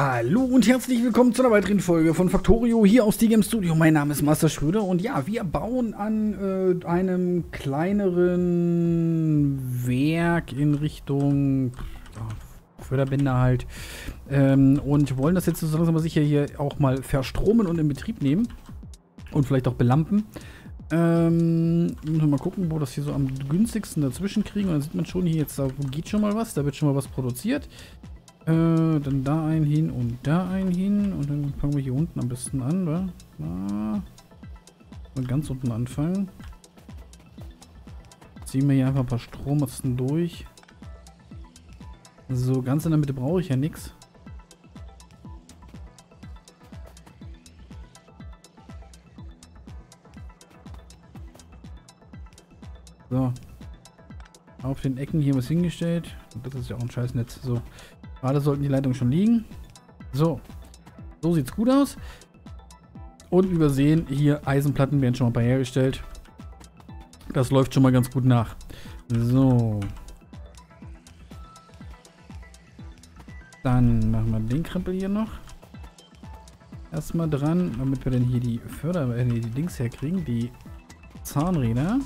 Hallo und herzlich willkommen zu einer weiteren Folge von Factorio hier aus Steel Games Studio. Mein Name ist Master Schröder und ja, wir bauen an einem kleineren Werk in Richtung Förderbänder halt und wollen das jetzt so langsam aber sicher hier auch mal verstromen und in Betrieb nehmen und vielleicht auch belampen. Müssen wir mal gucken, wo das hier so am günstigsten dazwischen kriegen, und dann sieht man schon hier jetzt, da geht schon mal was, da wird schon mal was produziert. Dann da einen hin und da einen hin. Und dann fangen wir hier unten am besten an, oder? Na. Und ganz unten anfangen. Ziehen wir hier einfach ein paar Strommasten durch. So, ganz in der Mitte brauche ich ja nichts. So. Auf den Ecken hier was hingestellt. Und das ist ja auch ein Scheißnetz. So. Gerade sollten die Leitungen schon liegen. So. So sieht es gut aus. Und übersehen, hier Eisenplatten werden schon mal ein paar hergestellt. Das läuft schon mal ganz gut nach. So. Dann machen wir den Krempel hier noch. Erstmal dran, damit wir dann hier die die Dings herkriegen, die Zahnräder.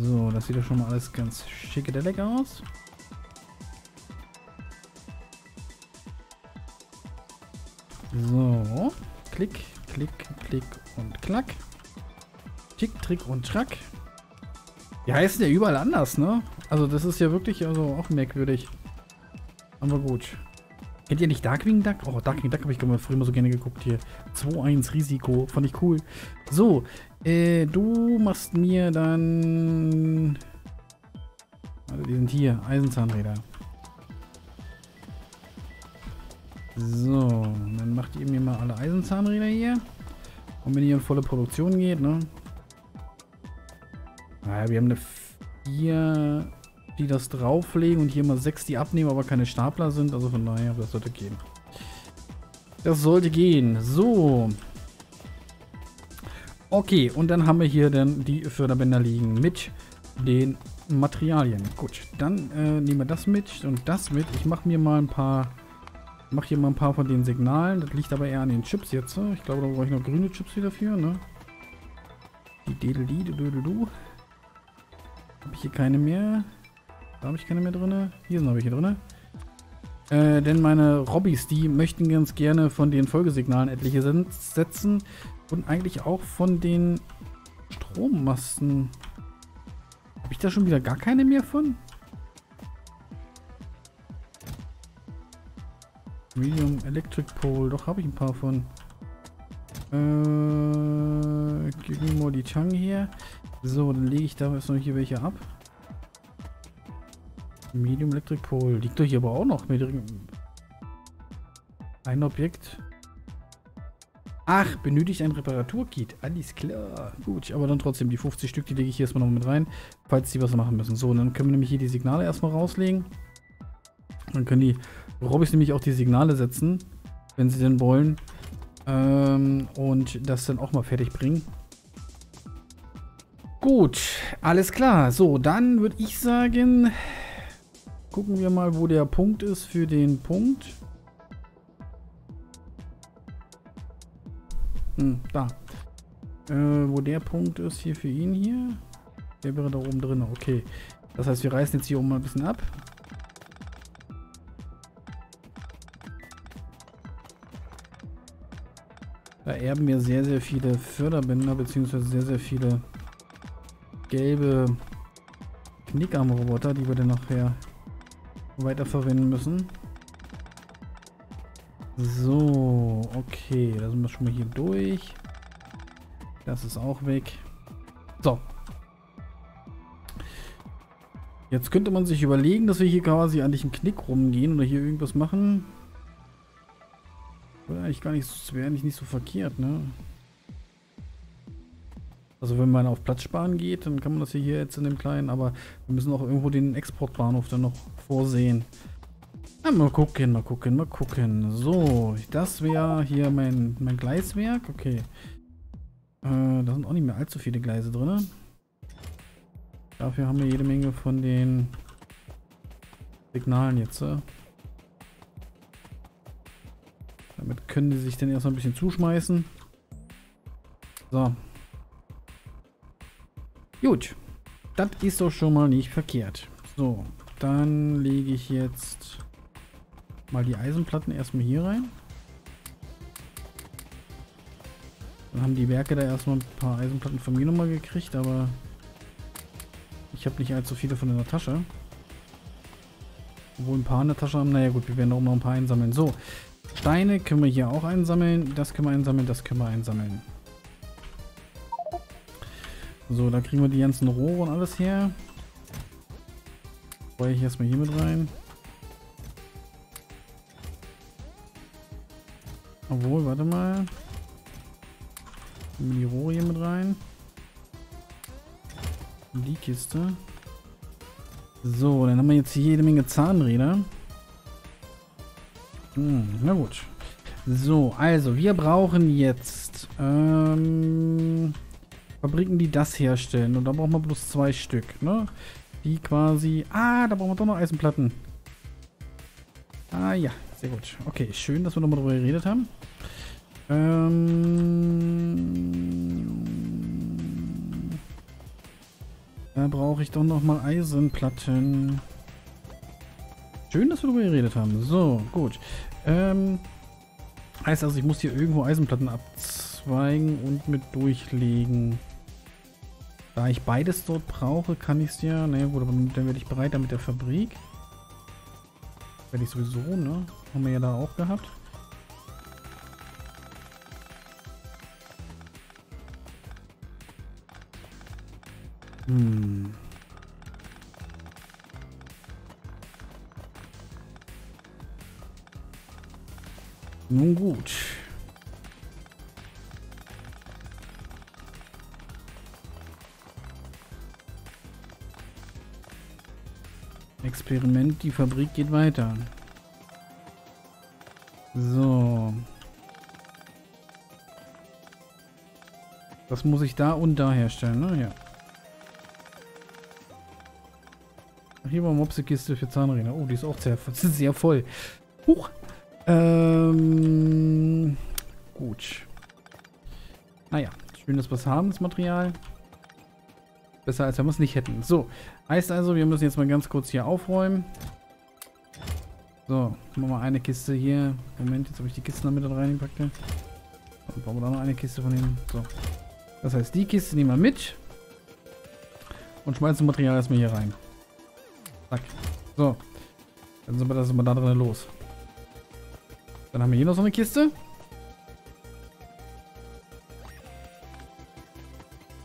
So, das sieht ja schon mal alles ganz schicke Deleck aus. So, klick, klick, klick und klack. Tick, Trick und Track. Die heißen ja überall anders, ne? Also das ist ja wirklich auch merkwürdig. Aber gut. Kennt ihr nicht Darkwing Duck? Oh, Darkwing Duck habe ich früher mal so gerne geguckt hier. 2-1 Risiko, fand ich cool. So, du machst mir dann... Also die sind hier, Eisenzahnräder. So, dann macht ihr mir mal alle Eisenzahnräder hier. Und wenn ihr in volle Produktion geht, ne? Naja, wir haben eine 4, die das drauflegen, und hier mal 6, die abnehmen, aber keine Stapler sind. Also von daher, das sollte gehen. Das sollte gehen. So. Okay, und dann haben wir hier dann die Förderbänder liegen mit den Materialien. Gut, dann nehmen wir das mit und das mit. Ich mache mir mal ein paar... Ich mache hier mal ein paar von den Signalen. Das liegt aber eher an den Chips jetzt. Ich glaube, da brauche ich noch grüne Chips wieder für. Ne? Die Dedeli-Dedeli-Du. Habe ich hier keine mehr. Da habe ich keine mehr drin. Hier sind noch welche drin. Denn meine Robbys, die möchten ganz gerne von den Folgesignalen etliche setzen. Und eigentlich auch von den Strommasten. Habe ich da schon wieder gar keine mehr von? Medium Electric Pole, doch, habe ich ein paar von. Gib mir mal die Tang hier. So, dann lege ich da jetzt noch hier welche ab. Medium Electric Pole, liegt doch hier aber auch noch. Ein Objekt. Ach, benötigt ein Reparaturkit. Alles klar. Gut, aber dann trotzdem die 50 Stück, die lege ich hier erstmal noch mit rein, falls die was machen müssen. So, dann können wir nämlich hier die Signale erstmal rauslegen. Dann können die Robbys nämlich auch die Signale setzen, wenn sie denn wollen, und das dann auch mal fertig bringen. Gut, alles klar. So, dann würde ich sagen, gucken wir mal, wo der Punkt ist für den Punkt. Da. Wo der Punkt ist hier für ihn hier. Der wäre da oben drin. Okay. Das heißt, wir reißen jetzt hier oben mal ein bisschen ab. Da erben wir sehr, sehr viele Förderbänder, beziehungsweise sehr, sehr viele gelbe Knickarmroboter, die wir dann nachher weiterverwenden müssen. So, okay, da sind wir schon mal hier durch. Das ist auch weg. So. Jetzt könnte man sich überlegen, dass wir hier quasi eigentlich einen Knick rumgehen oder hier irgendwas machen. Wäre eigentlich nicht so verkehrt, ne? Also wenn man auf Platz sparen geht, dann kann man das hier jetzt in dem kleinen, aber wir müssen auch irgendwo den Exportbahnhof dann noch vorsehen. Ja, mal gucken, mal gucken, mal gucken. So, das wäre hier mein Gleiswerk. Okay. Da sind auch nicht mehr allzu viele Gleise drin. Dafür haben wir jede Menge von den Signalen jetzt. können die sich dann erstmal ein bisschen zuschmeißen. So. Gut. Das ist doch schon mal nicht verkehrt. So, dann lege ich jetzt mal die Eisenplatten erstmal hier rein. Dann haben die Werke da erstmal ein paar Eisenplatten von mir nochmal gekriegt, aber ich habe nicht allzu viele von in der Tasche. Obwohl ein paar in der Tasche haben. Naja gut, wir werden auch noch ein paar einsammeln. So, Steine können wir hier auch einsammeln. Das können wir einsammeln, das können wir einsammeln. So, da kriegen wir die ganzen Rohre und alles her. Freue ich erstmal hier mit rein. Obwohl, warte mal. Nehmen wir die Rohre hier mit rein. Die Kiste. So, dann haben wir jetzt hier jede Menge Zahnräder. Na gut. So, also wir brauchen jetzt Fabriken, die das herstellen. Und da brauchen wir bloß 2 Stück, ne? Die quasi... Ah, da brauchen wir doch noch Eisenplatten. Ah ja, sehr gut. Okay, schön, dass wir nochmal drüber geredet haben. Da brauche ich doch nochmal Eisenplatten. Schön, dass wir darüber geredet haben. So, gut. Heißt also, ich muss hier irgendwo Eisenplatten abzweigen und mit durchlegen. Da ich beides dort brauche, kann ich es ja... Naja gut, aber dann werde ich breiter mit der Fabrik. Werde ich sowieso, ne? Haben wir ja da auch gehabt. Nun gut. Experiment, die Fabrik geht weiter. So. Das muss ich da und da herstellen, ne? Ja. Hier war eine Mopsekiste für Zahnräder. Oh, die ist auch sehr voll. Huch. Gut. Naja, schön, dass wir es haben, das Material. Besser, als wenn wir es nicht hätten. So, heißt also, wir müssen jetzt mal ganz kurz hier aufräumen. So, machen wir mal eine Kiste hier. Moment, jetzt habe ich die Kisten damit reingepackt. Dann brauchen wir da noch eine Kiste von denen. So. Das heißt, die Kiste nehmen wir mit. Und schmeißen das Material erstmal hier rein. Zack. So. Dann sind wir das immer da drin los. Dann haben wir hier noch so eine Kiste.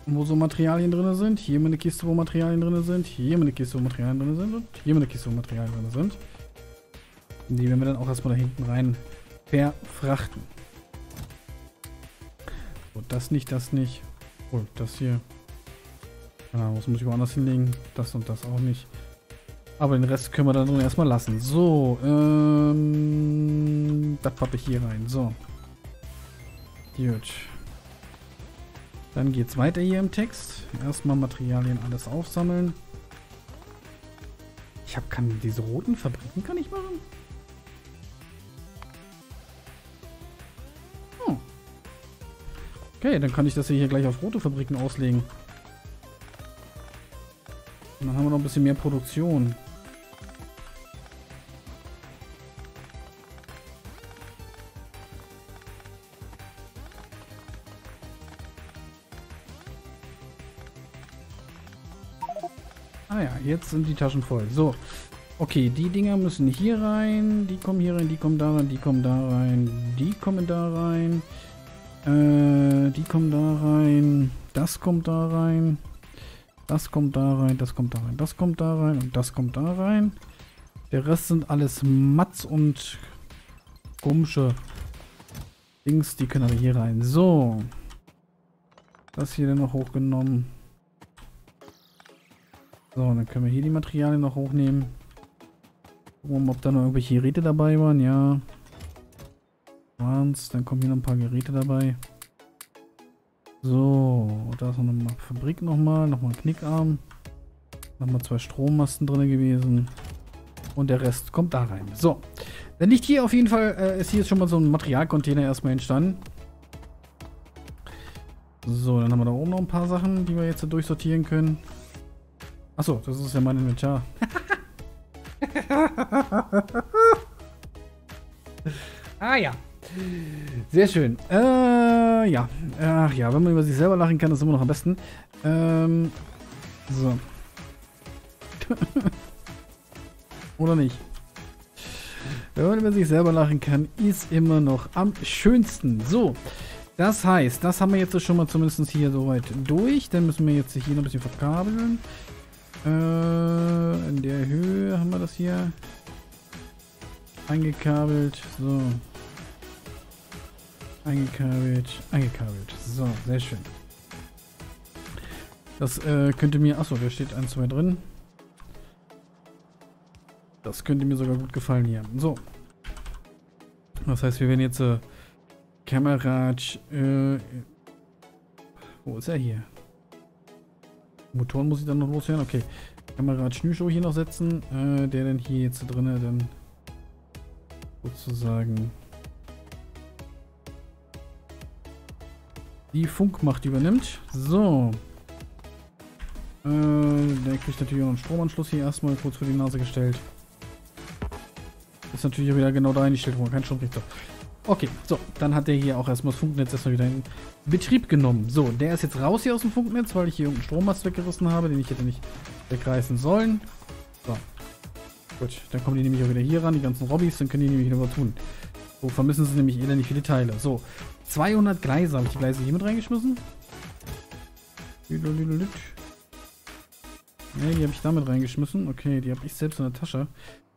Wo so Materialien drin sind. Hier mal eine Kiste, wo Materialien drin sind. Hier mal eine Kiste, wo Materialien drin sind. Und hier mal eine Kiste, wo Materialien drin sind. Die werden wir dann auch erstmal da hinten rein verfrachten. So, das nicht, das nicht. Oh, das hier. Ja, das muss ich woanders hinlegen. Das und das auch nicht. Aber den Rest können wir dann erstmal lassen. So, das pappe ich hier rein. So. Gut. Dann geht's weiter hier im Text. Erstmal Materialien alles aufsammeln. Ich kann diese roten Fabriken kann ich machen. Hm. Okay, dann kann ich das hier gleich auf rote Fabriken auslegen. Und dann haben wir noch ein bisschen mehr Produktion. Ah ja, jetzt sind die Taschen voll. So, okay, die Dinger müssen hier rein. Die kommen hier rein, die kommen da rein, die kommen da rein. Die kommen da rein. Die kommen da rein. Das kommt da rein. Das kommt da rein, das kommt da rein, das kommt da rein und das kommt da rein. Der Rest sind alles Matz und komische Dings, die können aber hier rein. So. Das hier dann noch hochgenommen. So, dann können wir hier die Materialien noch hochnehmen. Gucken wir mal, ob da noch irgendwelche Geräte dabei waren. Ja. Dann kommen hier noch ein paar Geräte dabei. So, da ist noch eine Fabrik nochmal ein Knickarm. Nochmal 2 Strommasten drin gewesen. Und der Rest kommt da rein. So, Wenn nicht hier, auf jeden Fall ist hier jetzt schon mal so ein Materialcontainer erstmal entstanden. So, dann haben wir da oben noch ein paar Sachen, die wir jetzt durchsortieren können. Achso, das ist ja mein Inventar. Ah ja. Sehr schön. Ja. Ach ja, wenn man über sich selber lachen kann, ist immer noch am besten. So. Oder nicht? Wenn man über sich selber lachen kann, ist immer noch am schönsten. So. Das heißt, das haben wir jetzt schon mal zumindest hier soweit durch. Dann müssen wir jetzt hier noch ein bisschen verkabeln. In der Höhe haben wir das hier eingekabelt. So. Eingekabelt, eingekabelt. So, sehr schön. Das könnte mir... Achso, da steht 1, 2 drin. Das könnte mir sogar gut gefallen hier. So. Das heißt, wir werden jetzt... Kamerad... wo ist er hier? Motoren muss ich dann noch loswerden. Okay. Kamerad Schnürschow hier noch setzen. Der dann hier jetzt drin dann sozusagen... die Funkmacht übernimmt. So. Der kriegt natürlich auch einen Stromanschluss hier erstmal kurz vor die Nase gestellt. Ist natürlich wieder genau da eingestellt, wo man keinen Strom kriegt. Okay, so. Dann hat der hier auch erstmal das Funknetz erstmal wieder in Betrieb genommen. So, der ist jetzt raus hier aus dem Funknetz, weil ich hier irgendeinen Strommast weggerissen habe, den ich hätte nicht wegreißen sollen. So. Gut, dann kommen die nämlich auch wieder hier ran, die ganzen Robbys, dann können die nämlich noch was tun. So, vermissen sie nämlich eher nicht viele Teile. So. 200 Gleise. Habe ich die Gleise hier mit reingeschmissen? Ne, die habe ich damit reingeschmissen. Okay, die habe ich selbst in der Tasche.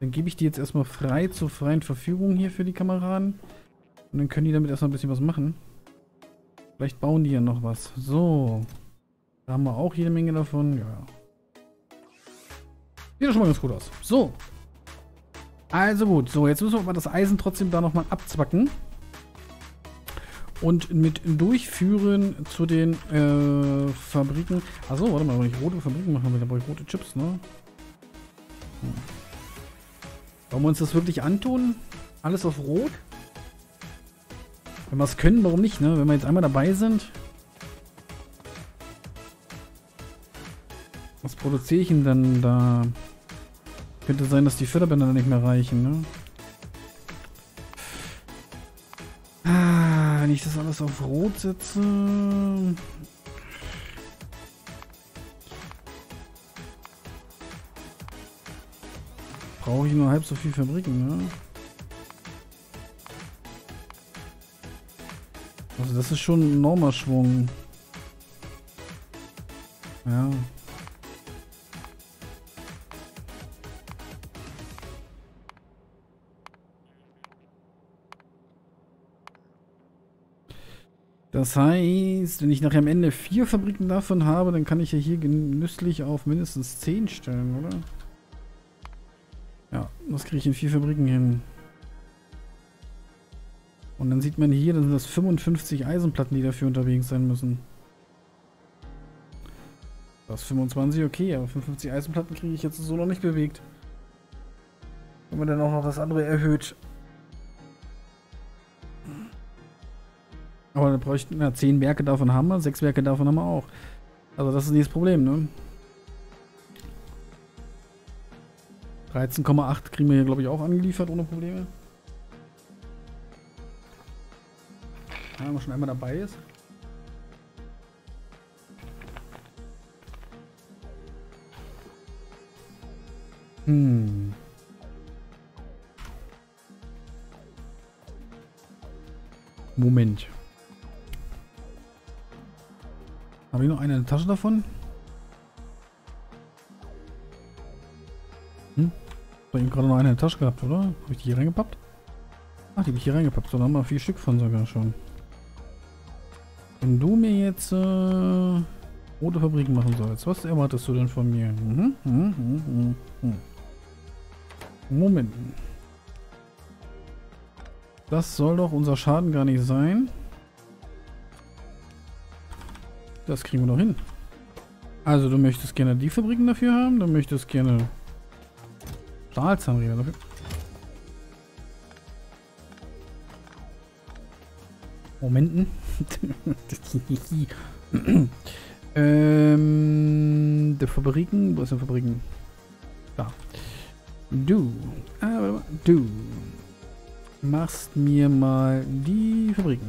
Dann gebe ich die jetzt erstmal frei zur freien Verfügung hier für die Kameraden. Und dann können die damit erstmal ein bisschen was machen. Vielleicht bauen die ja noch was. So. Da haben wir auch jede Menge davon. Ja. Sieht doch schon mal ganz gut aus. So. Also gut. So, jetzt müssen wir aber das Eisen trotzdem da nochmal abzwacken. Und mit durchführen zu den Fabriken. Achso, warte mal, wenn ich rote Fabriken machen will, dann brauche ich rote Chips, ne? Hm. Wollen wir uns das wirklich antun? Alles auf Rot? Wenn wir es können, warum nicht, ne? Wenn wir jetzt einmal dabei sind. Was produziere ich denn dann da? Könnte sein, dass die Förderbänder nicht mehr reichen, ne? Wenn ich das alles auf Rot setze... brauche ich nur halb so viel Fabriken, ne? Also das ist schon ein enormer Schwung. Ja. Das heißt, wenn ich nachher am Ende 4 Fabriken davon habe, dann kann ich ja hier genüsslich auf mindestens 10 stellen, oder? Ja, das kriege ich in 4 Fabriken hin. Und dann sieht man hier, dann sind das 55 Eisenplatten, die dafür unterwegs sein müssen. Das 25, okay, aber 55 Eisenplatten kriege ich jetzt so noch nicht bewegt. Wenn man dann auch noch das andere erhöht. Aber da bräuchten wir 10 Werke, davon haben wir, 6 Werke davon haben wir auch. Also das ist nicht das Problem, ne? 13,8 kriegen wir hier, glaube ich, auch angeliefert ohne Probleme. Ja, wenn man schon einmal dabei ist. Hm. Moment. Habe ich noch eine in der Tasche davon? Hm? Habe ich eben gerade noch eine in der Tasche gehabt, oder? Habe ich die hier reingepappt? Ach, die habe ich hier reingepappt. So, da haben wir 4 Stück von sogar schon. Wenn du mir jetzt rote Fabriken machen sollst, was erwartest du denn von mir? Moment. Das soll doch unser Schaden gar nicht sein. Das kriegen wir noch hin. Also du möchtest gerne die Fabriken dafür haben, du möchtest gerne Stahlzahnräder dafür. Momenten. Der Fabriken. Wo ist denn Fabriken? Da. Du. Du machst mir mal die Fabriken.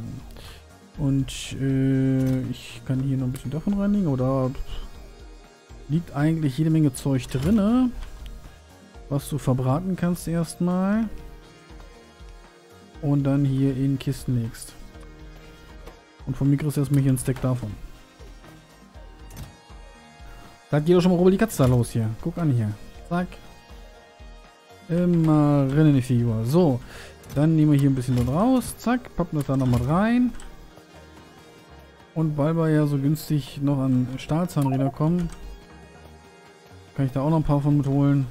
Und ich kann hier noch ein bisschen davon reinlegen. Oder liegt eigentlich jede Menge Zeug drin, was du verbraten kannst erstmal. Und dann hier in Kisten legst. Und von mir kriegst du erstmal hier einen Stack davon. Da geht doch schon mal rüber die Katze da los hier. Guck an hier. Zack. Immer rennen die Figur. So. Dann nehmen wir hier ein bisschen dort raus. Zack. Pappen das da nochmal rein. Und weil wir ja so günstig noch an Stahlzahnräder kommen, kann ich da auch noch ein paar von mit holen.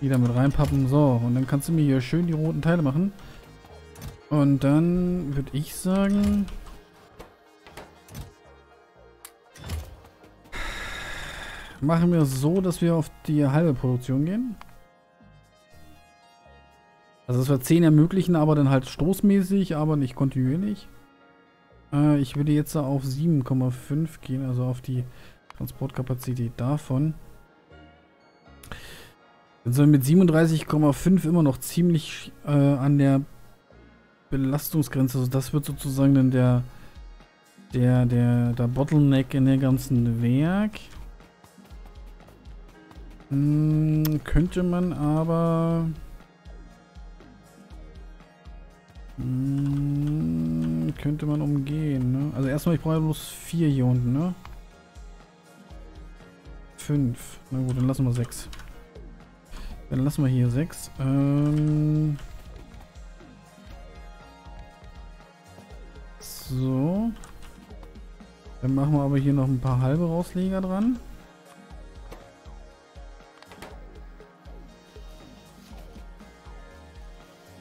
Die da mit reinpappen. So. Und dann kannst du mir hier schön die roten Teile machen. Und dann würde ich sagen, machen wir es so, dass wir auf die halbe Produktion gehen. Also dass wir 10 ermöglichen, aber dann halt stoßmäßig, aber nicht kontinuierlich. Ich würde jetzt auf 7,5 gehen, also auf die Transportkapazität davon. Dann sind wir mit 37,5 immer noch ziemlich an der Belastungsgrenze. Also das wird sozusagen dann der Bottleneck in der ganzen Werk. Könnte man aber könnte man umgehen, ne? Also erstmal, ich brauche ja bloß 4 hier unten, ne? 5. Na gut, dann lassen wir 6. Dann lassen wir hier 6. So. Dann machen wir aber hier noch ein paar halbe Rausleger dran.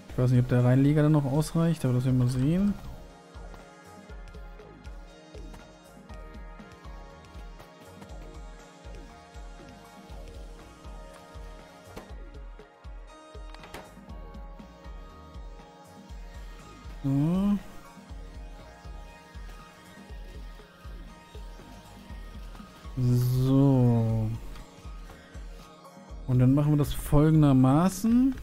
Ich weiß nicht, ob der Reinleger dann noch ausreicht, aber das werden wir sehen. So. So. Und dann machen wir das folgendermaßen.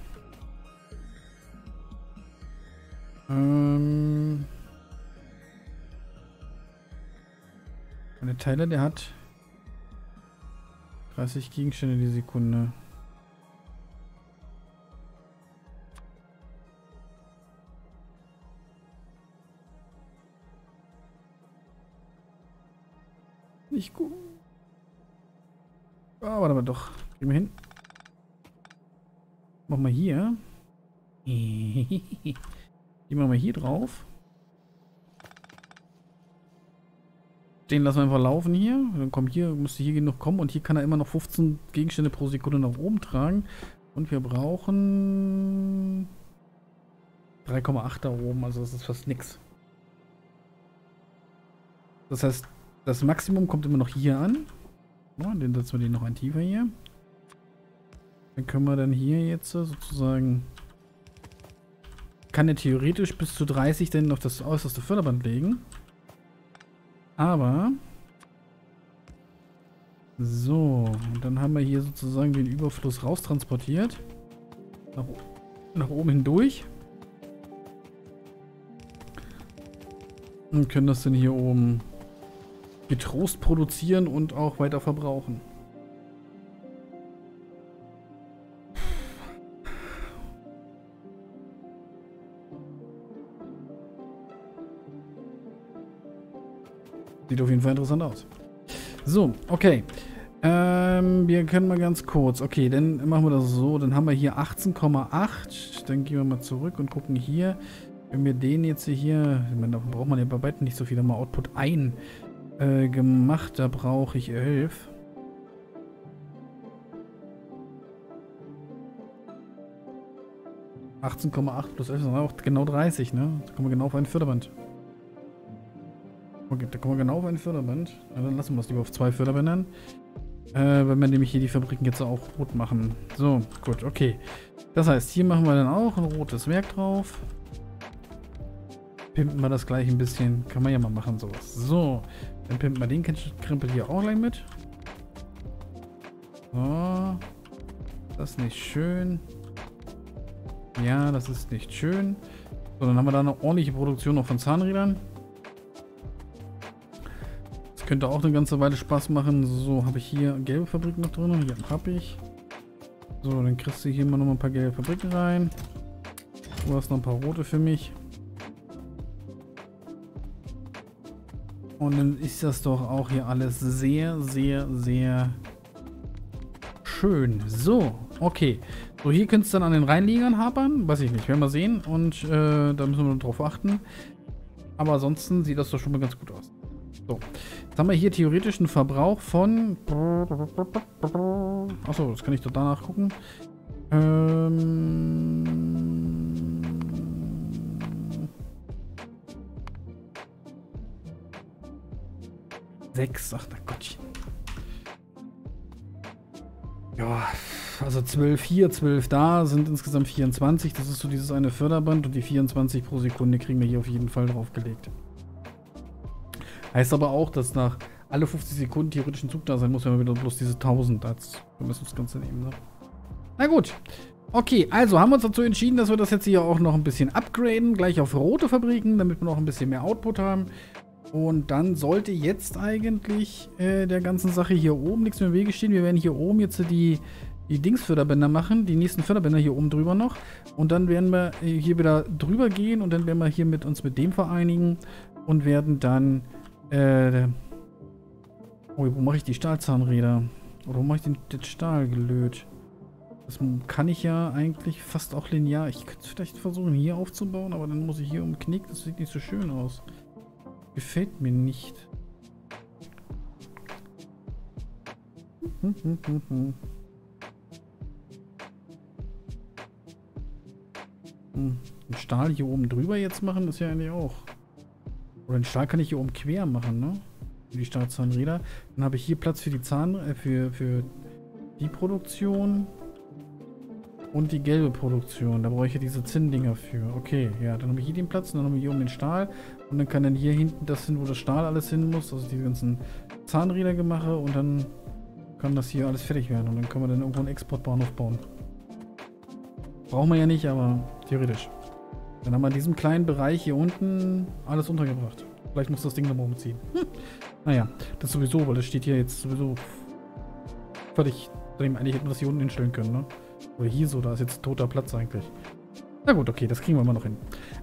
Der Teiler, der hat 30 Gegenstände die Sekunde. Nicht gut. Ah, warte mal doch. Gehen wir hin. Machen wir hier. Die machen wir hier drauf. Den lassen wir einfach laufen hier. Dann kommt hier, müsste hier genug kommen. Und hier kann er immer noch 15 Gegenstände pro Sekunde nach oben tragen. Und wir brauchen 3,8 da oben. Also das ist fast nix. Das heißt, das Maximum kommt immer noch hier an. Ja, dann setzen wir den noch ein tiefer hier. Dann können wir dann hier jetzt sozusagen, kann er theoretisch bis zu 30 denn auf das äußerste Förderband legen. Aber so, und dann haben wir hier sozusagen den Überfluss raustransportiert. Nach oben hindurch. Und können das dann hier oben getrost produzieren und auch weiter verbrauchen. Sieht auf jeden Fall interessant aus. So, okay. Wir können mal ganz kurz. Okay, dann machen wir das so. Dann haben wir hier 18,8. Dann gehen wir mal zurück und gucken hier. Wenn wir den jetzt hier, ich meine, davon braucht man ja bei weitem nicht so viel. Da haben wir Output 1 gemacht. Da brauche ich 11. ,8 plus 11 sind auch genau 30, ne? Da kommen wir genau auf ein Förderband. Okay, da kommen wir genau auf ein Förderband. Na, dann lassen wir es lieber auf 2 Förderbändern. Wenn wir nämlich hier die Fabriken jetzt auch rot machen. So, gut, okay. Das heißt, hier machen wir dann auch ein rotes Werk drauf. pimpen wir das gleich ein bisschen. Kann man ja mal machen, sowas. So, dann pimpen wir den Krempel hier auch gleich mit. So. Das ist nicht schön. Ja, das ist nicht schön. So, dann haben wir da eine ordentliche Produktion noch von Zahnrädern. Das könnte auch eine ganze Weile Spaß machen. So, habe ich hier gelbe Fabriken noch drin. Hier habe ich. So, dann kriegst du hier mal nochmal ein paar gelbe Fabriken rein. Du hast noch ein paar rote für mich. Und dann ist das doch auch hier alles sehr, sehr, sehr schön. So, okay. So, hier könntest du dann an den Rheinlegern hapern. Weiß ich nicht, werden wir sehen. Und da müssen wir drauf achten. Aber ansonsten sieht das doch schon mal ganz gut aus. So, jetzt haben wir hier theoretisch einen Verbrauch von... Achso, das kann ich doch danach gucken. Ach, da Gottchen. Ja, also 12 hier, 12 da, sind insgesamt 24. Das ist so dieses eine Förderband und die 24 pro Sekunde kriegen wir hier auf jeden Fall draufgelegt. Heißt aber auch, dass nach alle 50 Sekunden theoretisch ein Zug da sein muss, wenn wir wieder bloß diese 1000 als müssen das Ganze nehmen. Ne? Na gut. Okay, also haben wir uns dazu entschieden, dass wir das jetzt hier auch noch ein bisschen upgraden, gleich auf rote Fabriken, damit wir noch ein bisschen mehr Output haben. Und dann sollte jetzt eigentlich der ganzen Sache hier oben nichts mehr im Wege stehen. Wir werden hier oben jetzt die Dingsförderbänder machen, die nächsten Förderbänder hier oben drüber noch. Und dann werden wir hier wieder drüber gehen und dann werden wir hier mit uns mit dem vereinigen und werden dann... Oh, wo mache ich die Stahlzahnräder? Oder wo mache ich den Stahl gelöt? Das kann ich ja eigentlich fast auch linear. Ich könnte es vielleicht versuchen hier aufzubauen, aber dann muss ich hier umknicken. Das sieht nicht so schön aus. Gefällt mir nicht. Den Stahl hier oben drüber jetzt machen, ist ja eigentlich auch. Oder den Stahl kann ich hier oben quer machen, ne? Für die Stahlzahnräder. Dann habe ich hier Platz für die für die Produktion und die gelbe Produktion. Da brauche ich ja diese Zinndinger für. Okay, ja, dann habe ich hier den Platz und dann haben wir hier oben den Stahl. Und dann kann dann hier hinten das hin, wo das Stahl alles hin muss. Also die ganzen Zahnräder gemache und dann kann das hier alles fertig werden. Und dann können wir dann irgendwo einen Exportbahnhof bauen. Brauchen wir ja nicht, aber theoretisch. Dann haben wir in diesem kleinen Bereich hier unten alles untergebracht. Vielleicht muss das Ding nochmal umziehen. Naja, das sowieso, weil das steht hier jetzt sowieso völlig. Eigentlich hätten wir das hier unten hinstellen können, ne? Oder hier so, da ist jetzt toter Platz eigentlich. Na gut, okay, das kriegen wir immer noch hin.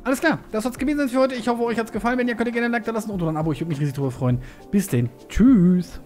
Alles klar, das soll es gewesen sein für heute. Ich hoffe, euch hat es gefallen. Wenn ja, könnt ihr gerne einen Like da lassen und oder ein Abo. Ich würde mich riesig darüber freuen. Bis denn. Tschüss.